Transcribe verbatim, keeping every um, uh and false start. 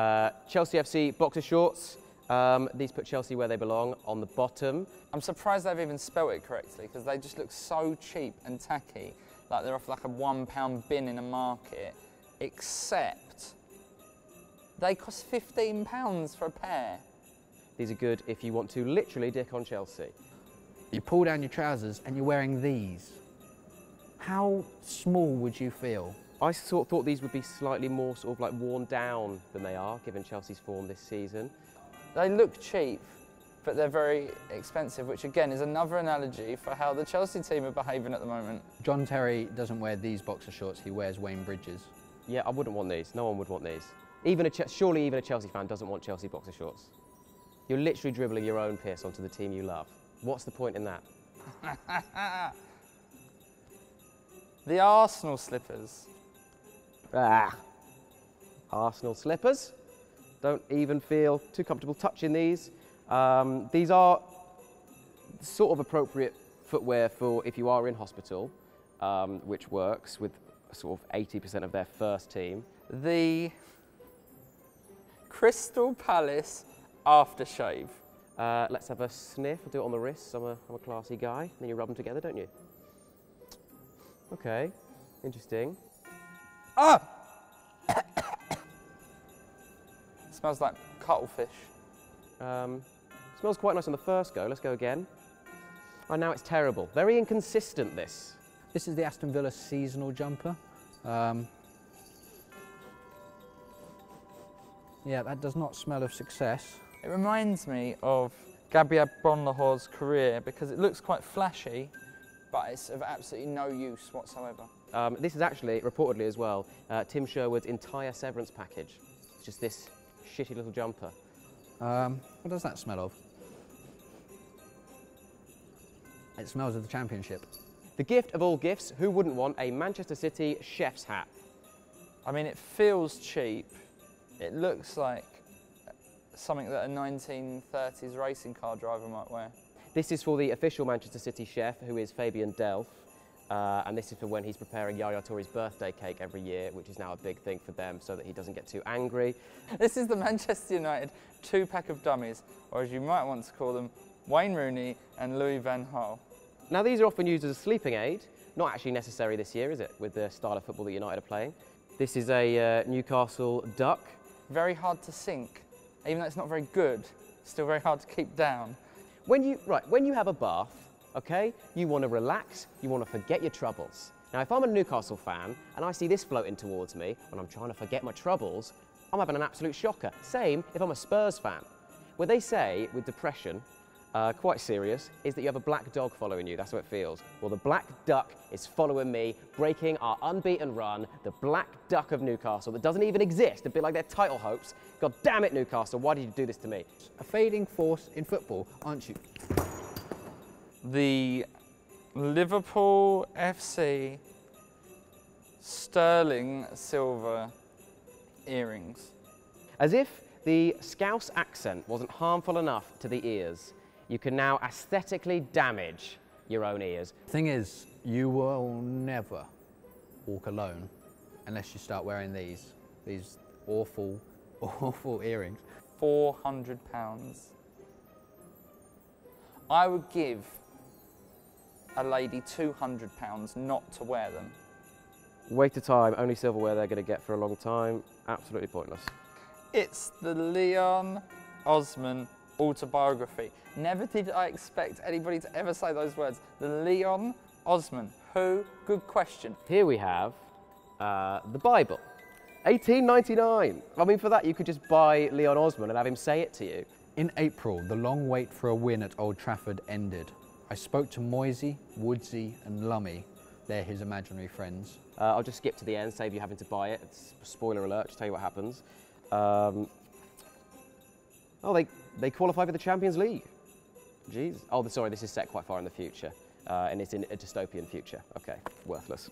Uh, Chelsea F C boxer shorts. Um, these put Chelsea where they belong, on the bottom. I'm surprised they've even spelt it correctly, because they just look so cheap and tacky. Like they're off like a one pound bin in a market, except they cost fifteen pounds for a pair. These are good if you want to literally dick on Chelsea. You pull down your trousers and you're wearing these. How small would you feel? I sort of thought these would be slightly more sort of like worn down than they are, given Chelsea's form this season. They look cheap, but they're very expensive, which again is another analogy for how the Chelsea team are behaving at the moment. John Terry doesn't wear these boxer shorts, he wears Wayne Bridges. Yeah, I wouldn't want these, no one would want these. Even a surely even a Chelsea fan doesn't want Chelsea boxer shorts. You're literally dribbling your own piss onto the team you love. What's the point in that? The Arsenal slippers. Ah, Arsenal slippers. Don't even feel too comfortable touching these. Um, these are sort of appropriate footwear for if you are in hospital, um, which works with sort of eighty percent of their first team. The Crystal Palace aftershave. Uh, let's have a sniff. I'll do it on the wrists. I'm a, I'm a classy guy. Then you rub them together, don't you? Okay, interesting. Ah! Smells like cuttlefish. Um, smells quite nice on the first go. Let's go again. Oh, now it's terrible. Very inconsistent, this. This is the Aston Villa seasonal jumper. Um, yeah, that does not smell of success. It reminds me of Gabriel Bonlahore's career because it looks quite flashy, but it's of absolutely no use whatsoever. Um, this is actually, reportedly as well, uh, Tim Sherwood's entire severance package. It's just this shitty little jumper. Um, what does that smell of? It smells of the championship. The gift of all gifts, who wouldn't want a Manchester City chef's hat? I mean, it feels cheap. It looks like something that a nineteen thirties racing car driver might wear. This is for the official Manchester City chef, who is Fabian Delph, uh, and this is for when he's preparing Yaya Touré's birthday cake every year, which is now a big thing for them, so that he doesn't get too angry. This is the Manchester United two-pack of dummies, or as you might want to call them, Wayne Rooney and Louis Van Gaal. Now these are often used as a sleeping aid, not actually necessary this year, is it, with the style of football that United are playing. This is a uh, Newcastle duck. Very hard to sink, even though it's not very good, it's still very hard to keep down. When you, right, when you have a bath, okay, you want to relax, you want to forget your troubles. Now, if I'm a Newcastle fan and I see this floating towards me and I'm trying to forget my troubles, I'm having an absolute shocker. Same if I'm a Spurs fan. What they say with depression, uh, quite serious, is that you have a black dog following you. That's how it feels. Well, the black duck is following me, breaking our unbeaten run, the black duck of Newcastle that doesn't even exist, a bit like their title hopes. God damn it, Newcastle, why did you do this to me? A fading force in football, aren't you? The Liverpool F C sterling silver earrings. As if the Scouse accent wasn't harmful enough to the ears, you can now aesthetically damage your own ears. The thing is, you will never walk alone unless you start wearing these, these awful, awful earrings. four hundred pounds. I would give a lady two hundred pounds not to wear them. Waste of time, only silverware they're going to get for a long time. Absolutely pointless. It's the Leon Osman autobiography. Never did I expect anybody to ever say those words. The Leon Osman. Who? Good question. Here we have uh, the Bible. eighteen ninety-nine. I mean, for that, you could just buy Leon Osman and have him say it to you. In April, the long wait for a win at Old Trafford ended. I spoke to Moisey, Woodsy and Lummy. They're his imaginary friends. Uh, I'll just skip to the end, save you having to buy it. It's spoiler alert, just tell you what happens. Um, oh, they, they qualify for the Champions League. Jeez. Oh, sorry, this is set quite far in the future, uh, and it's in a dystopian future. Okay, worthless.